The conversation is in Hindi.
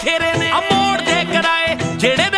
खेरे ने अमोड़ दे कराए जेड़े